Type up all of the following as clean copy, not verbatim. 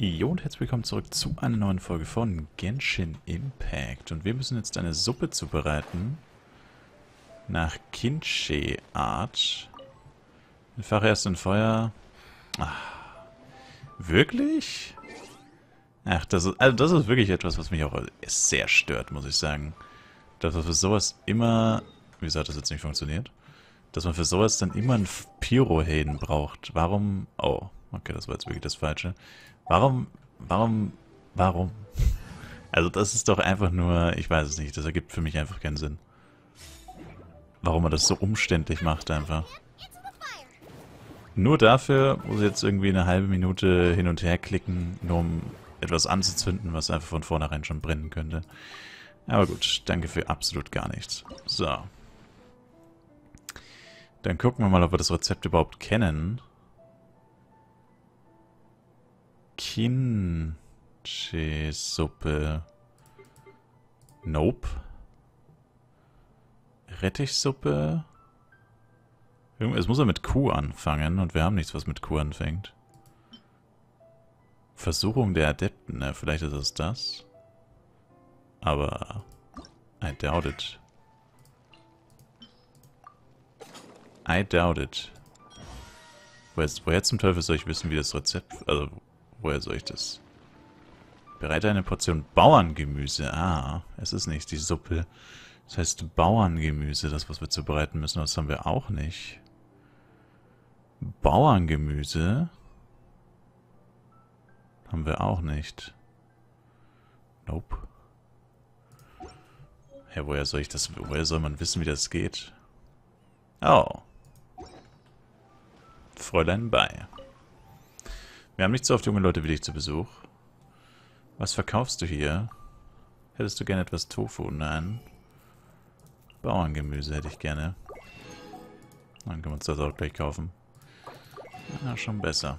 Jo und herzlich willkommen zurück zu einer neuen Folge von Genshin Impact. Und wir müssen jetzt eine Suppe zubereiten. Nach Kinshi-Art. Entfache erst ein Feuer. Ach, wirklich? Ach, das ist wirklich etwas, was mich auch sehr stört, muss ich sagen. Dass man für sowas immer... Wieso hat das jetzt nicht funktioniert? Dass man für sowas dann immer einen Pyrohelden braucht. Warum... Oh, okay, das war jetzt wirklich das Falsche. Warum? Also das ist doch einfach nur, ich weiß es nicht, das ergibt für mich einfach keinen Sinn. Warum man das so umständlich macht einfach. Nur dafür muss ich jetzt irgendwie eine halbe Minute hin und her klicken, nur um etwas anzuzünden, was einfach von vornherein schon brennen könnte. Aber gut, danke für absolut gar nichts. So. Dann gucken wir mal, ob wir das Rezept überhaupt kennen. Kinche Suppe. Nope. Rettichsuppe. Es muss ja mit Q anfangen und wir haben nichts, was mit Q anfängt. Versuchung der Adepten, ne? Vielleicht ist es das. Aber I doubt it. Woher zum Teufel soll ich wissen, wie das Rezept... Also, woher soll ich das? Bereite eine Portion Bauerngemüse. Ah, es ist nicht die Suppe. Das heißt Bauerngemüse, das, was wir zubereiten müssen. Das haben wir auch nicht. Bauerngemüse haben wir auch nicht. Nope. Ja, woher soll man wissen, wie das geht? Oh. Fräulein bei. Wir haben nicht so oft junge Leute wie dich zu Besuch. Was verkaufst du hier? Hättest du gerne etwas Tofu? Nein. Bauerngemüse hätte ich gerne. Dann können wir uns das auch gleich kaufen. Ja, schon besser.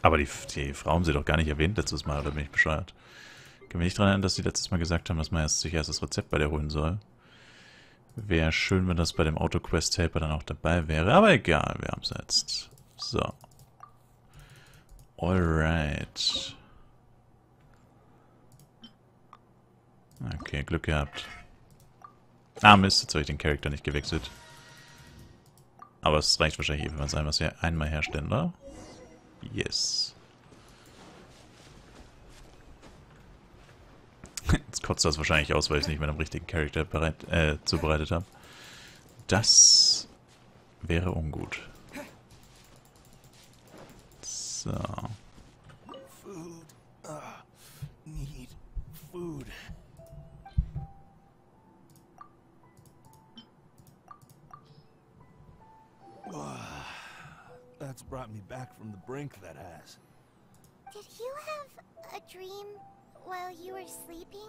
Aber die Frau haben sie doch gar nicht erwähnt letztes Mal, oder bin ich bescheuert? Ich kann mich nicht daran erinnern, dass sie letztes Mal gesagt haben, dass man sich erst das Rezept bei der holen soll. Wäre schön, wenn das bei dem Autoquest-Helper dann auch dabei wäre. Aber egal, wir haben es jetzt. So. Alright. Okay, Glück gehabt. Ah, Mist, jetzt habe ich den Charakter nicht gewechselt. Aber es reicht wahrscheinlich ebenfalls ein, was wir einmal herstellen, oder? Yes. Jetzt kotzt das wahrscheinlich aus, weil ich es nicht mit einem richtigen Charakter zubereitet habe. Das wäre ungut. So. That's brought me back from the brink, that has. Did you have a dream while you were sleeping?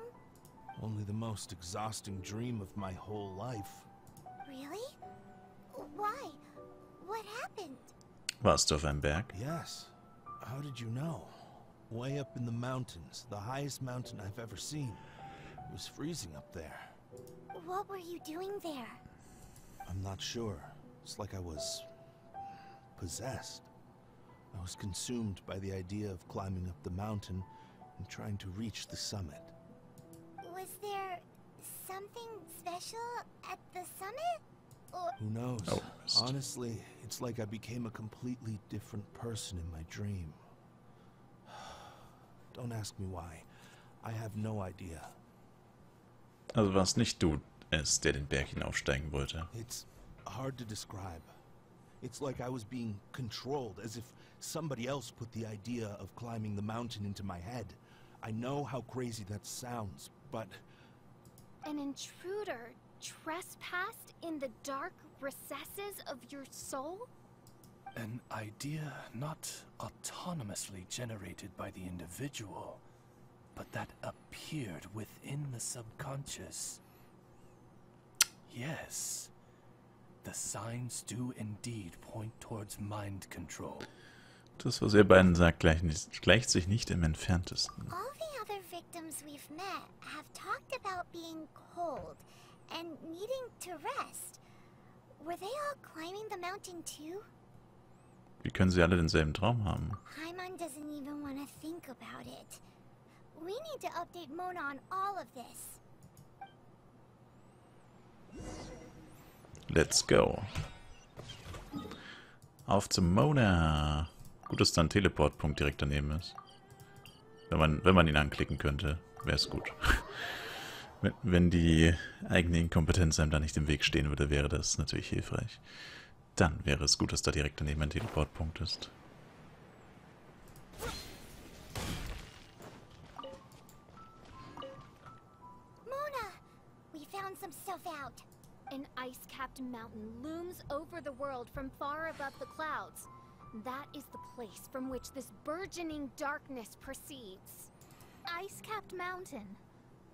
Only the most exhausting dream of my whole life. Really? Why? What happened? Warst du auf einem Berg? Yes. How did you know? Way up in the mountains, the highest mountain I've ever seen. It was freezing up there. What were you doing there? I'm not sure. It's like I was possessed. I was consumed by the idea of climbing up the mountain and trying to reach the summit. Was there something special at the summit? Or... Who knows? Oh, honestly, it's like I became a completely different person in my dream. Don't ask me why. I have no idea. Also war es nicht du, der den Berg hinaufsteigen wollte. It's hard to describe. It's like I was being controlled, as if somebody else put the idea of climbing the mountain into my head. I know how crazy that sounds, but... An intruder trespassed in the dark recesses of your soul? An idea not autonomously generated by the individual, but that appeared within the subconscious. Yes, the signs do indeed point towards mind control. Das, was ihr beiden sagt, gleicht sich nicht im entferntesten. All the other victims we've met have talked about being cold and needing to rest. Were they all climbing the mountain too? Wie können sie alle denselben Traum haben? Let's go. Auf zu Mona. Gut, dass da ein Teleportpunkt direkt daneben ist. Wenn man ihn anklicken könnte, wäre es gut. Wenn die eigene Inkompetenz einem da nicht im Weg stehen würde, wäre das natürlich hilfreich. Dann wäre es gut, dass da direkt daneben ein Teleportpunkt ist. Mona, we found some stuff out. An ice-capped mountain looms over the world from far above the clouds. That is the place from which this burgeoning darkness proceeds. Ice-capped mountain.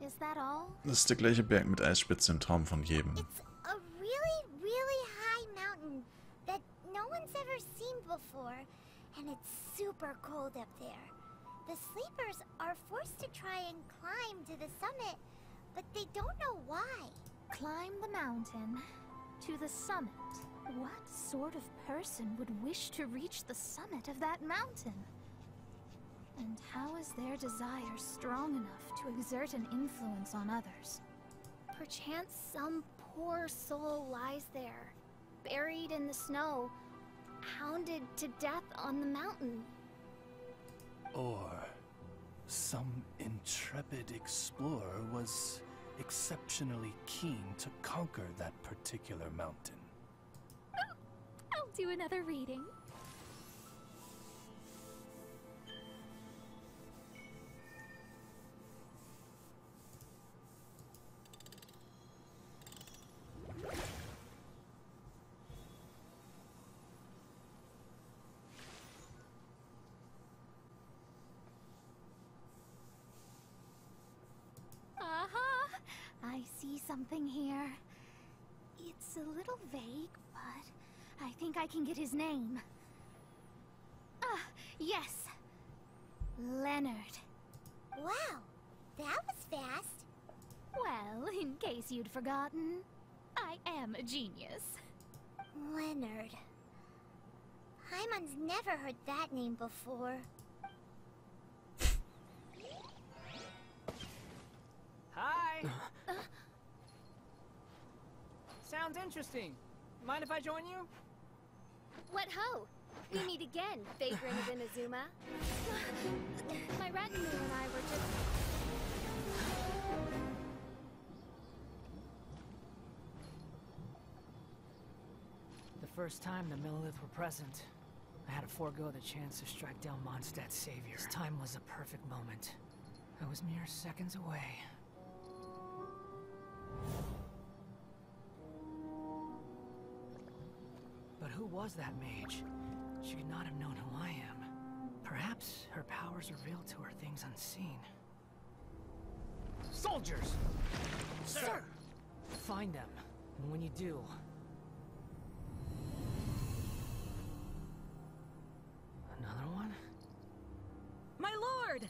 Is that all? Das ist der gleiche Berg mit Eisspitze im Traum von jedem. It's a really, really high mountain that no one's ever seen before, and it's super cold up there. The sleepers are forced to try and climb to the summit, but they don't know why. Climb the mountain to the summit. What sort of person would wish to reach the summit of that mountain? And how is their desire strong enough to exert an influence on others? Perchance some poor soul lies there, buried in the snow, hounded to death on the mountain. Or some intrepid explorer was exceptionally keen to conquer that particular mountain. I'll do another reading. I see something here. It's a little vague, but I think I can get his name. Ah, yes. Leonard. Wow, that was fast. Well, in case you'd forgotten, I am a genius. Leonard. Hyman's never heard that name before. Hi. Sounds interesting. Mind if I join you? What ho? We meet again, vagrant of Inazuma. My Rattenmoo and I were just... The first time the Millilith were present, I had to forego the chance to strike down Mondstadt's savior. This time was a perfect moment. I was mere seconds away. But who was that mage? She could not have known who I am. Perhaps her powers revealed to her things unseen. Soldiers! Sir! Find them, and when you do... Another one? My lord!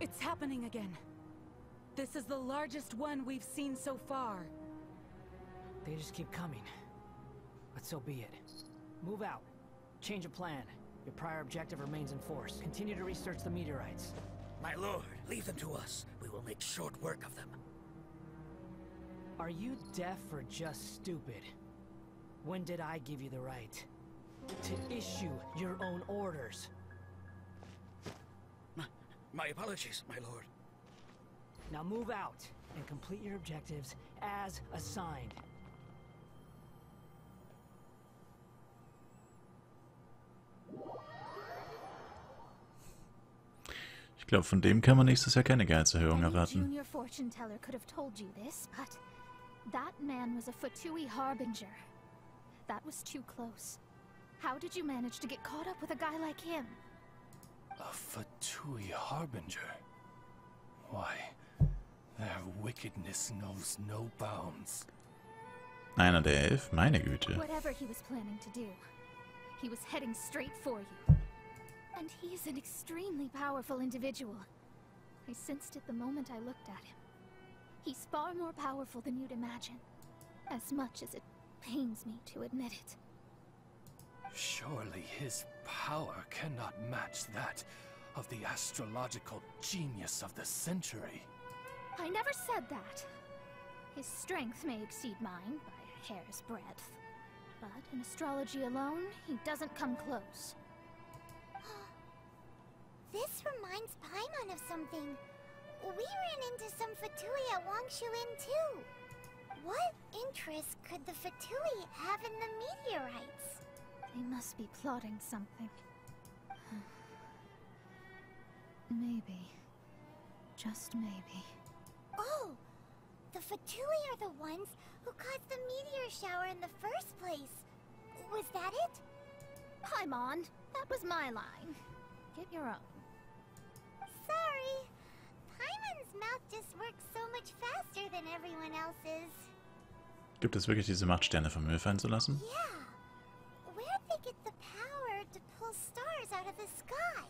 It's happening again. This is the largest one we've seen so far. They just keep coming. But so be it. Move out. Change of plan. Your prior objective remains in force. Continue to research the meteorites. My lord, leave them to us. We will make short work of them. Are you deaf or just stupid? When did I give you the right to issue your own orders? My apologies, my lord. Now move out and complete your objectives as assigned. Ich glaube, von dem kann man nächstes Jahr keine Gehaltserhöhung erwarten. Junior fortune teller could have told you this, but that man was a Fatui harbinger. That was too close. How did you manage to get caught up with a guy like him? A Fatui harbinger? Why, their wickedness knows no bounds. Einer der Elf, meine Güte. Whatever he was planning to do, he was heading straight for you. And he is an extremely powerful individual. I sensed it the moment I looked at him. He's far more powerful than you'd imagine. As much as it Pains me to admit it. Surely his power cannot match that of the astrological genius of the century. I never said that. His strength may exceed mine by a hair's breadth, but in astrology alone, he doesn't come close. This reminds Paimon of something. We ran into some Fatui at Wangshu Inn too. What interest could the Fatui have in the meteorites? They must be plotting something. Maybe. Just maybe. Oh! The Fatui are the ones who caused the meteor shower in the first place. Was that it? Paimon, that was my line. Get your own. Sorry. Paimon's mouth just works so much faster than everyone else's. Gibt es wirklich diese Macht, Sterne vom Himmel fallen zu lassen? Yeah. Where'd they get the power to pull stars out of the sky?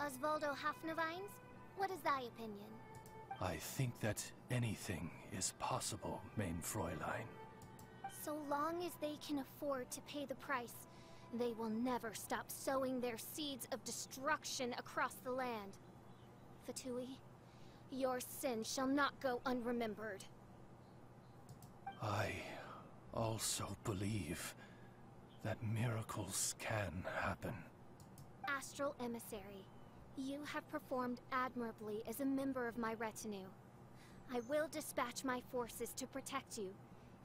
Osvaldo Hafnovins, what is thy opinion? I think that anything is possible, mein Fräulein. So long as they can afford to pay the price, they will never stop sowing their seeds of destruction across the land. Fatui, your sin shall not go unremembered. I also believe that miracles can happen. Astral Emissary, you have performed admirably as a member of my retinue. I will dispatch my forces to protect you,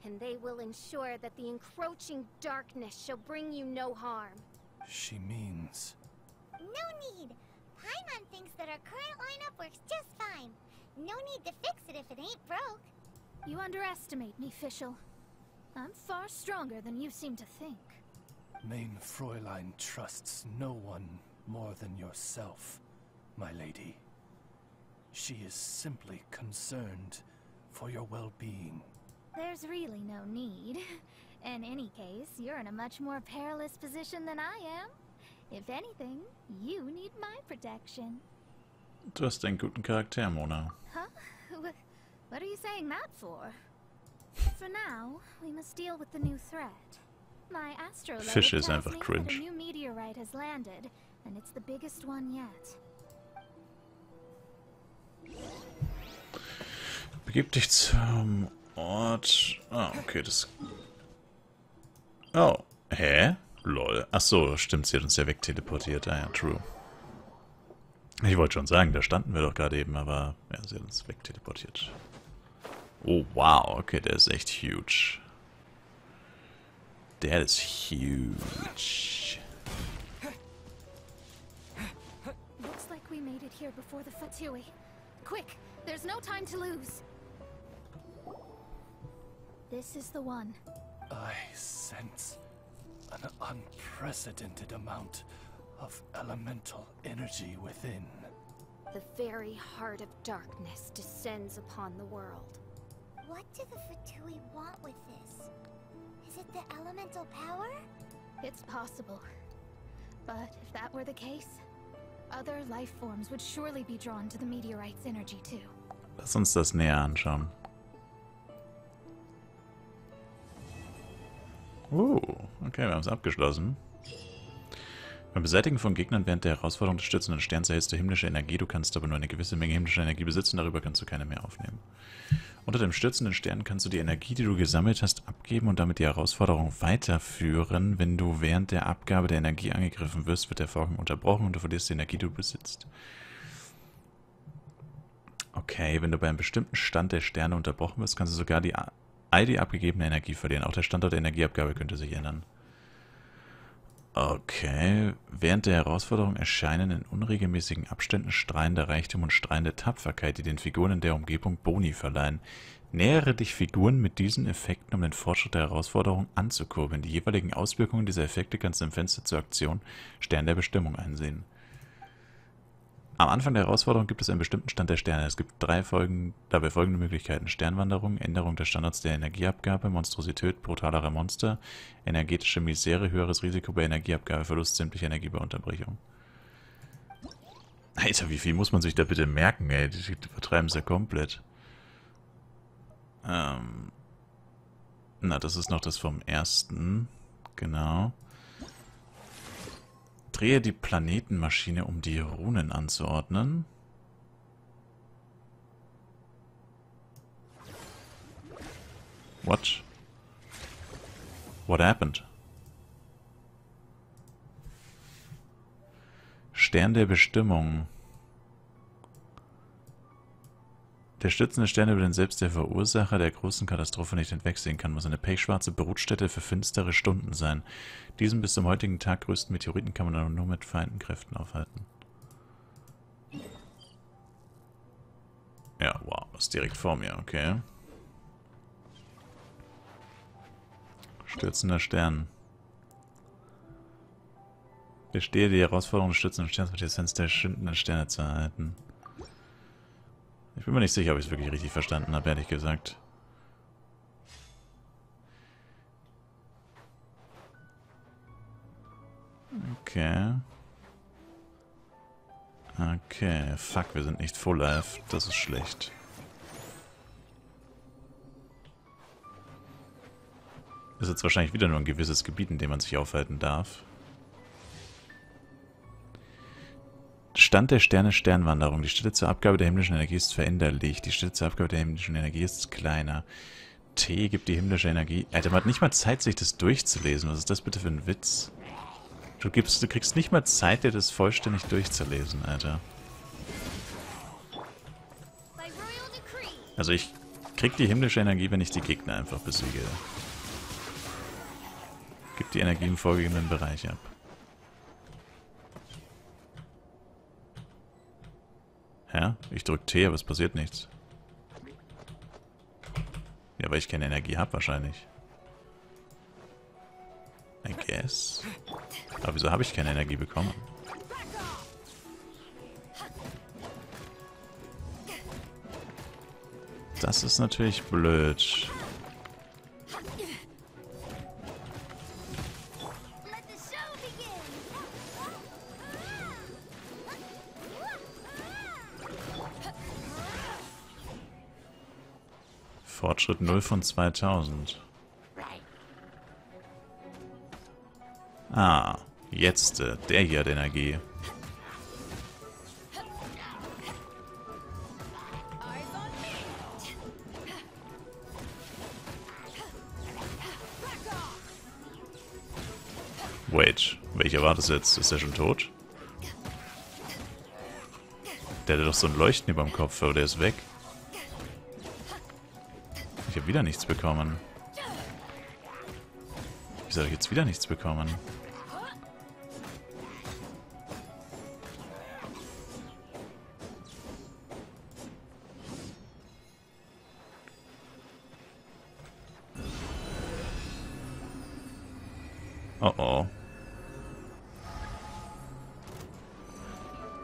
and they will ensure that the encroaching darkness shall bring you no harm. She means... No need! Paimon thinks that our current lineup works just fine. No need to fix it if it ain't broke. You underestimate me, Fischl. I'm far stronger than you seem to think. Mein Fräulein trusts no one more than yourself, my lady. She is simply concerned for your well-being. There's really no need. In any case, you're in a much more perilous position than I am. If anything, you need my protection. Du hast einen guten Charakter, Mona. Huh? What are you saying that for? For now, we must deal with the new threat. My astrolabe tells me that a new meteorite has landed, and it's the biggest one yet. Begib dich zum Ort. Ah, okay, das. Oh, hä? Lol. Ach so, stimmt, sie hat uns ja wegteleportiert. Ah ja, true. Ich wollte schon sagen, da standen wir doch gerade eben, aber ja, sie hat uns wegteleportiert. Oh wow, okay, der ist echt huge. Der ist huge. Looks like we made it here before the Fatui. Quick, there's no time to lose. This is the one. I sense an unprecedented amount of elemental energy within. The very heart of darkness descends upon the world. What do the Fatui want with this? Is it the elemental power? It's possible. But if that were the case, other life forms would surely be drawn to the meteorite's energy too. Lass uns das näher anschauen. Okay, wir haben es abgeschlossen. Beim Beseitigen von Gegnern während der Herausforderung des Stürzenden Sterns erhältst du himmlische Energie, du kannst aber nur eine gewisse Menge himmlischer Energie besitzen, darüber kannst du keine mehr aufnehmen. Unter dem Stürzenden Stern kannst du die Energie, die du gesammelt hast, abgeben und damit die Herausforderung weiterführen. Wenn du während der Abgabe der Energie angegriffen wirst, wird der Vorgang unterbrochen und du verlierst die Energie, die du besitzt. Okay, wenn du bei einem bestimmten Stand der Sterne unterbrochen wirst, kannst du sogar die abgegebene Energie verlieren. Auch der Standort der Energieabgabe könnte sich ändern. Okay. Während der Herausforderung erscheinen in unregelmäßigen Abständen strahlender Reichtum und strahlende Tapferkeit, die den Figuren in der Umgebung Boni verleihen. Nähere dich Figuren mit diesen Effekten, um den Fortschritt der Herausforderung anzukurbeln. Die jeweiligen Auswirkungen dieser Effekte kannst du im Fenster zur Aktion Stern der Bestimmung einsehen. Am Anfang der Herausforderung gibt es einen bestimmten Stand der Sterne. Es gibt dabei folgende Möglichkeiten. Sternwanderung, Änderung des Standards der Energieabgabe, Monstrosität brutalerer Monster, energetische Misere, höheres Risiko bei Energieabgabe, Verlust sämtlicher Energie bei Unterbrechung. Alter, wie viel muss man sich da bitte merken, ey? Die vertreiben es ja komplett. Na, das ist noch das vom ersten. Genau. Drehe die Planetenmaschine, um die Runen anzuordnen. What? What happened? Stern der Bestimmung. Der stürzende Stern, über den selbst der Verursacher der großen Katastrophe nicht hinwegsehen kann, muss eine pechschwarze Brutstätte für finstere Stunden sein. Diesen bis zum heutigen Tag größten Meteoriten kann man nur mit feinden Kräften aufhalten. Ja, wow, ist direkt vor mir, okay. Stürzender Stern. Bestehe die Herausforderung des stürzenden Sterns mit der Essenz der schwindenden Sterne zu erhalten. Ich bin mir nicht sicher, ob ich es wirklich richtig verstanden habe, ehrlich gesagt. Okay. Okay, fuck, wir sind nicht full life. Das ist schlecht. Ist jetzt wahrscheinlich wieder nur ein gewisses Gebiet, in dem man sich aufhalten darf. Stand der Sterne Sternwanderung. Die Stätte zur Abgabe der himmlischen Energie ist veränderlich. Die Stätte zur Abgabe der himmlischen Energie ist kleiner. T gibt die himmlische Energie... Alter, man hat nicht mal Zeit, sich das durchzulesen. Was ist das bitte für ein Witz? Du kriegst nicht mal Zeit, dir das vollständig durchzulesen, Alter. Also ich krieg die himmlische Energie, wenn ich die Gegner einfach besiege. Gib die Energie im vorgegebenen Bereich ab. Ja, ich drücke T, aber es passiert nichts. Ja, weil ich keine Energie habe wahrscheinlich. I guess. Aber wieso habe ich keine Energie bekommen? Das ist natürlich blöd. Fortschritt 0 von 2000. Ah, jetzt der hier hat Energie. Wait, welcher war das jetzt? Ist er schon tot? Der hatte doch so ein Leuchten über dem Kopf, aber der ist weg. Ich habe wieder nichts bekommen. Wieso habe ich jetzt wieder nichts bekommen? Oh oh.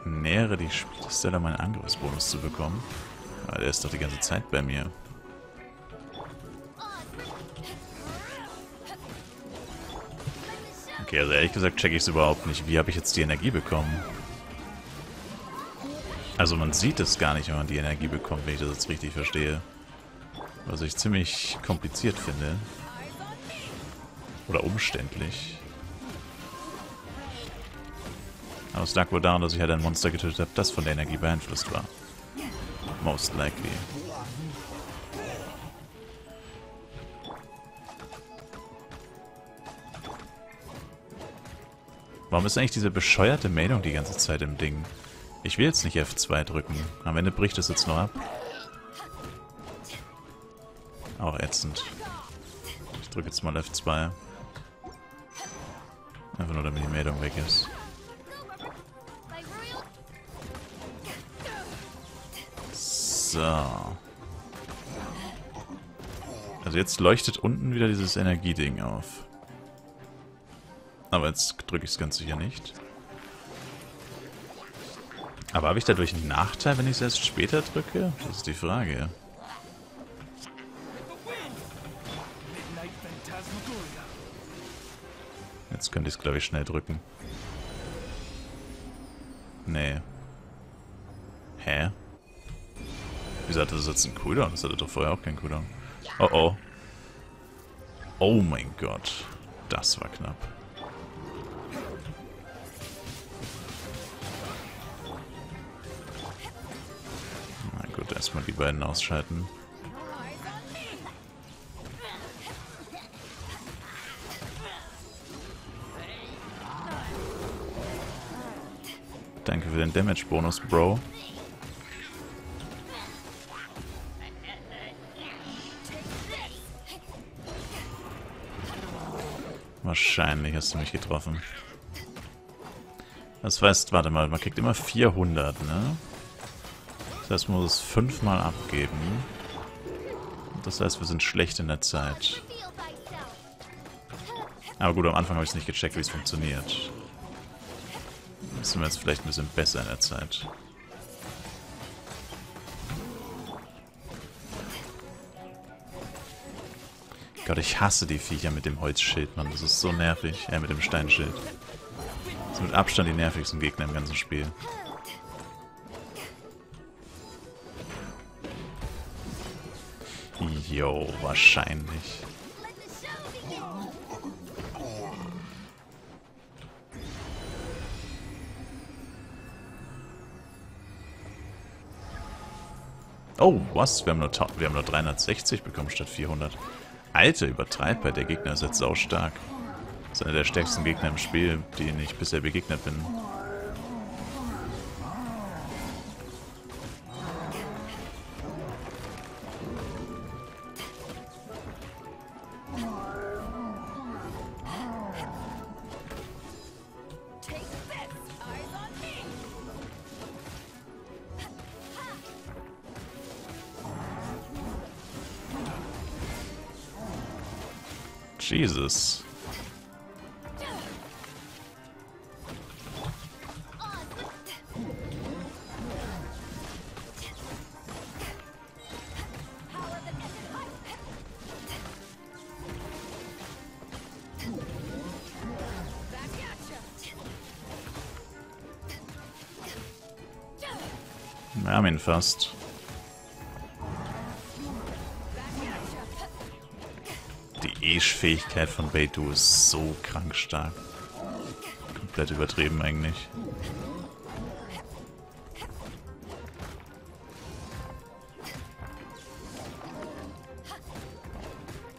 Nähere die Spielstelle, um einen Angriffsbonus zu bekommen. Aber der ist doch die ganze Zeit bei mir. Okay, also ehrlich gesagt checke ich es überhaupt nicht. Wie habe ich jetzt die Energie bekommen? Also man sieht es gar nicht, wenn man die Energie bekommt, wenn ich das jetzt richtig verstehe. Was ich ziemlich kompliziert finde. Oder umständlich. Aber es lag wohl daran, dass ich halt ein Monster getötet habe, das von der Energie beeinflusst war. Most likely. Warum ist eigentlich diese bescheuerte Meldung die ganze Zeit im Ding? Ich will jetzt nicht F2 drücken. Am Ende bricht es jetzt noch ab. Auch ätzend. Ich drücke jetzt mal F2. Einfach nur, damit die Meldung weg ist. So. Also jetzt leuchtet unten wieder dieses Energieding auf. Aber jetzt drücke ich es ganz sicher nicht. Aber habe ich dadurch einen Nachteil, wenn ich es erst später drücke? Das ist die Frage. Jetzt könnte ich es, glaube ich, schnell drücken. Nee. Hä? Wieso hat das jetzt einen Cooldown? Das hatte doch vorher auch keinen Cooldown. Oh oh. Oh mein Gott. Das war knapp. Na gut, erstmal die beiden ausschalten. Danke für den Damage-Bonus, Bro. Wahrscheinlich hast du mich getroffen. Das heißt, warte mal, man kriegt immer 400, ne? Das heißt, man muss es 5-mal abgeben. Das heißt, wir sind schlecht in der Zeit. Aber gut, am Anfang habe ich es nicht gecheckt, wie es funktioniert. Das sind wir jetzt vielleicht ein bisschen besser in der Zeit. Gott, ich hasse die Viecher mit dem Holzschild, Mann. Das ist so nervig. Mit dem Steinschild. Das sind mit Abstand die nervigsten Gegner im ganzen Spiel. Jo, wahrscheinlich. Oh, was? Wir haben nur 360 bekommen statt 400. Alter, übertreibt bei der Gegner ist jetzt saustark. Das ist einer der stärksten Gegner im Spiel, denen ich bisher begegnet bin. Jesus. Wir haben ihn fast. Fähigkeit von Beidou ist so krank stark. Komplett übertrieben eigentlich.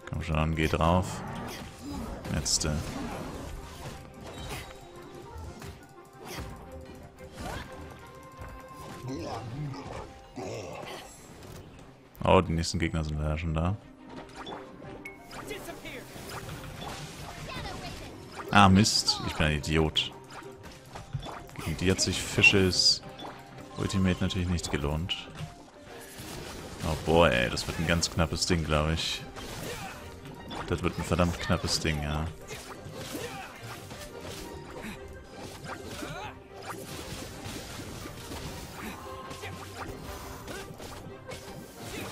Komm schon, geh drauf. Letzte. Oh, die nächsten Gegner sind leider schon da. Ah, Mist. Ich bin ein Idiot. Gegen die hat sich Fischls Ultimate natürlich nicht gelohnt. Oh boy, ey. Das wird ein ganz knappes Ding, glaube ich. Das wird ein verdammt knappes Ding, ja.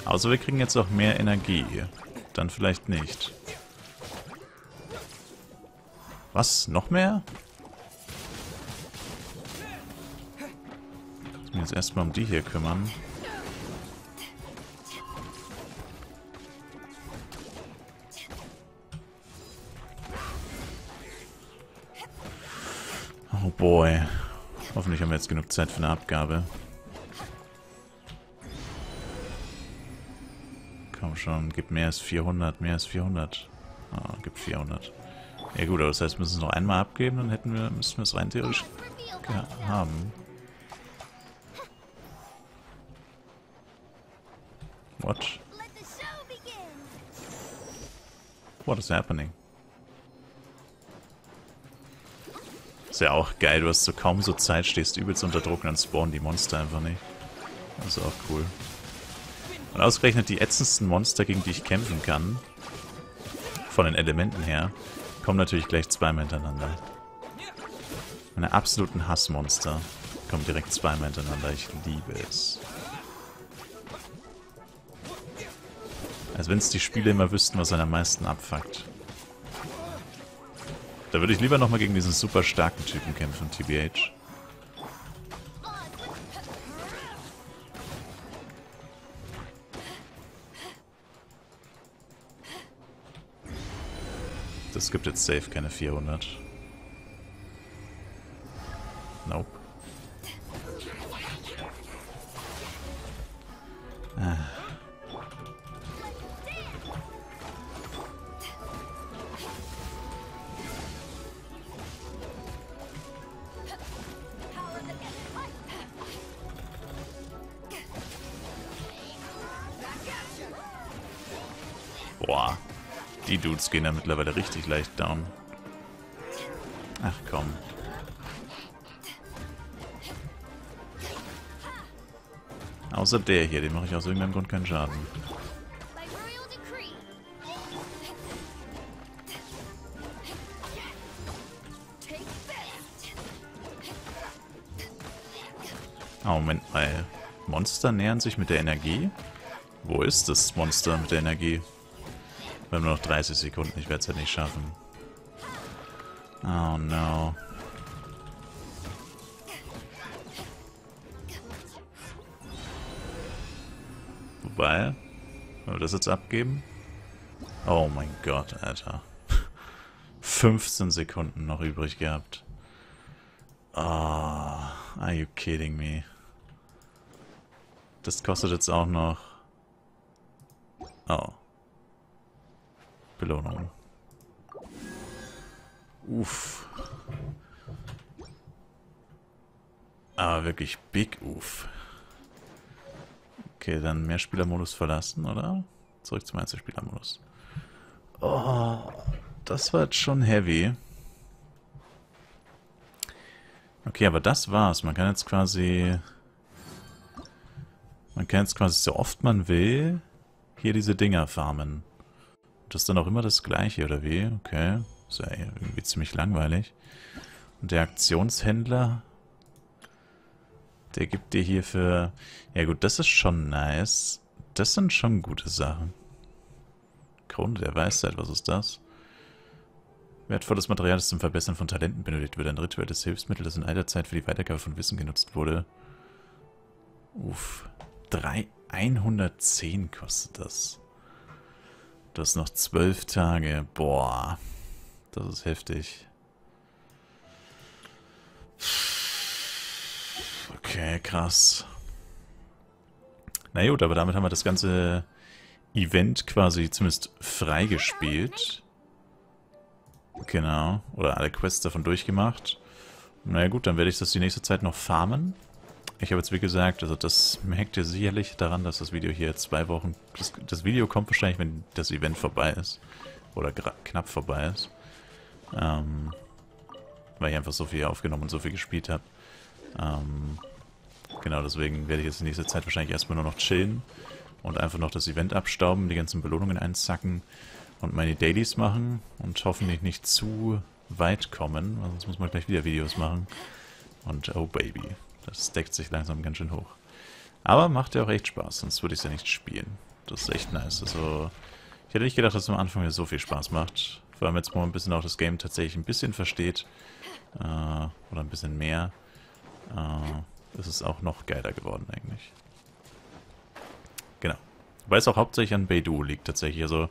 Außer wir kriegen jetzt auch mehr Energie. Dann vielleicht nicht. Was? Noch mehr? Ich muss mich jetzt erstmal um die hier kümmern. Oh boy. Hoffentlich haben wir jetzt genug Zeit für eine Abgabe. Komm schon, gib mehr als 400, mehr als 400. Ah, gib 400. Ja gut, aber das heißt, wir müssen es noch einmal abgeben, dann müssten wir es rein theoretisch haben. What? What is happening? Ist ja auch geil, du hast so kaum so Zeit, stehst übelst unter Druck und dann spawnen die Monster einfach nicht. Das ist auch cool. Und ausgerechnet die ätzendsten Monster, gegen die ich kämpfen kann, von den Elementen her, kommen natürlich gleich zweimal hintereinander. Meine absoluten Hassmonster kommen direkt zweimal hintereinander. Ich liebe es. Als wenn es die Spiele immer wüssten, was einen am meisten abfuckt. Da würde ich lieber nochmal gegen diesen super starken Typen kämpfen, TBH. es gibt jetzt safe keine 400. Nope. Boah, die Dudes gehen ja mittlerweile richtig leicht down. Ach komm. Außer der hier, den mache ich aus irgendeinem Grund keinen Schaden. Oh, Moment mal. Monster nähern sich mit der Energie? Wo ist das Monster mit der Energie? Wir haben nur noch 30 Sekunden, ich werde es ja nicht schaffen. Oh no. Wobei, wollen wir das jetzt abgeben? Oh mein Gott, Alter. 15 Sekunden noch übrig gehabt. Oh, are you kidding me? Das kostet jetzt auch noch... Oh. Belohnung. Uff. Aber wirklich big uff. Okay, dann Mehrspielermodus verlassen, oder? Zurück zum Einzelspielermodus. Oh, das war jetzt schon heavy. Okay, aber das war's. Man kann jetzt quasi... Man kann jetzt quasi so oft man will hier diese Dinger farmen. Das ist dann auch immer das gleiche, oder wie? Okay. Ist ja irgendwie ziemlich langweilig. Und der Aktionshändler, der gibt dir hierfür... Ja gut, das ist schon nice. Das sind schon gute Sachen. Krone der Weisheit, was ist das? Wertvolles Material, das zum Verbessern von Talenten benötigt wird. Ein rituelles Hilfsmittel, das in alter Zeit für die Weitergabe von Wissen genutzt wurde. Uff. 110 kostet das. Du hast noch 12 Tage. Boah. Das ist heftig. Okay, krass. Na gut, aber damit haben wir das ganze Event quasi zumindest freigespielt. Genau. Oder alle Quests davon durchgemacht. Na gut, dann werde ich das die nächste Zeit noch farmen. Ich habe jetzt, wie gesagt, also das merkt ihr sicherlich daran, dass das Video hier 2 Wochen... Das Video kommt wahrscheinlich, wenn das Event vorbei ist. Oder knapp vorbei ist. Weil ich einfach so viel aufgenommen und so viel gespielt habe. Genau, deswegen werde ich jetzt in nächster Zeit wahrscheinlich erstmal nur noch chillen. Und einfach noch das Event abstauben, die ganzen Belohnungen einsacken. Und meine Dailies machen. Und hoffentlich nicht zu weit kommen. Sonst muss man gleich wieder Videos machen. Und oh baby. Das stackt sich langsam ganz schön hoch. Aber macht ja auch echt Spaß, sonst würde ich es ja nicht spielen. Das ist echt nice. Also, ich hätte nicht gedacht, dass es am Anfang mir so viel Spaß macht. Vor allem jetzt, wo man ein bisschen auch das Game tatsächlich ein bisschen versteht. Oder ein bisschen mehr. Ist es auch noch geiler geworden eigentlich. Genau. Wobei es auch hauptsächlich an Beidou liegt tatsächlich. Also,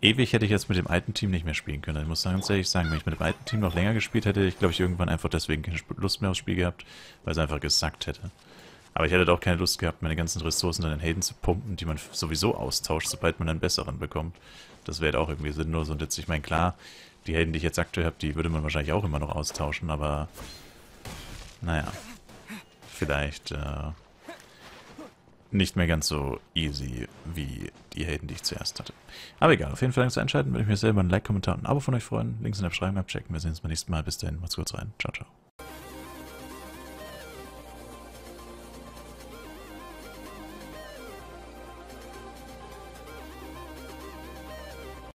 ewig hätte ich jetzt mit dem alten Team nicht mehr spielen können. Ich muss ganz ehrlich sagen, wenn ich mit dem alten Team noch länger gespielt hätte, ich glaube, ich irgendwann einfach deswegen keine Lust mehr aufs Spiel gehabt, weil es einfach gesackt hätte. Aber ich hätte doch keine Lust gehabt, meine ganzen Ressourcen dann in Helden zu pumpen, die man sowieso austauscht, sobald man einen besseren bekommt. Das wäre auch irgendwie sinnlos. Und jetzt, ich meine, klar, die Helden, die ich jetzt aktuell habe, die würde man wahrscheinlich auch immer noch austauschen, aber naja, vielleicht nicht mehr ganz so easy wie die Helden, die ich zuerst hatte. Aber egal, auf jeden Fall danke fürs Einschalten. Würde ich mir selber ein Like, Kommentar und ein Abo von euch freuen. Links in der Beschreibung abchecken. Wir sehen uns beim nächsten Mal. Bis dahin, macht's gut rein. Ciao, ciao.